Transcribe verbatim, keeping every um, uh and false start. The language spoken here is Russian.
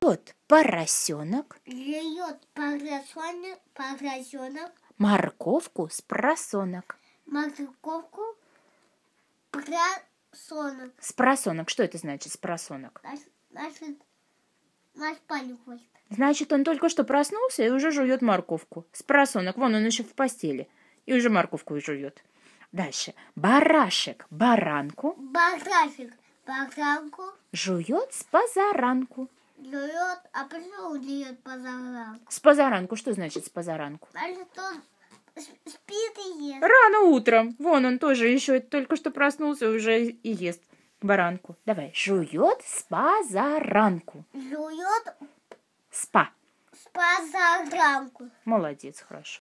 Льет поросенок. Льет поросенок, поросенок. Морковку с просонок. Морковку просонок. С просонок. Что это значит, с просонок? Значит, значит, паник ходит. Значит, он только что проснулся и уже жует морковку. С просонок. Вон он еще в постели. И уже морковку и жует. Дальше. Барашек баранку. Барашек баранку. Жует с позаранку. Жует, а почему он жует позаранку? С позаранку. Что значит с позаранку? Значит, он спит и ест. Рано утром. Вон он тоже еще только что проснулся уже и ест баранку. Давай. Жует с позаранку. Жует. Спа. С позаранку. Молодец, хорошо.